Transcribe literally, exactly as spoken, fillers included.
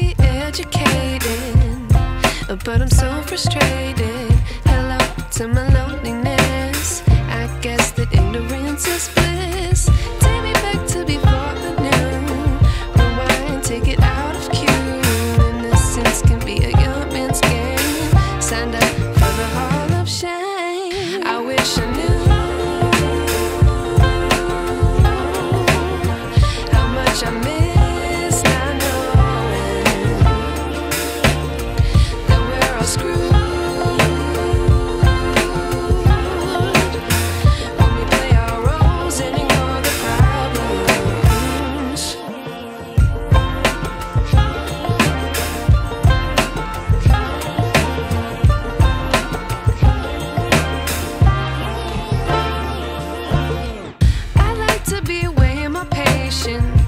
be educated, but I'm so frustrated. Hello to my loneliness. I guess that ignorance is bliss. Take me back to before the new. Rewind, take it out of cue. Innocence can be a young man's game. Signed up for the hall of shame. I wish I knew how much I missed. Be away in my patience.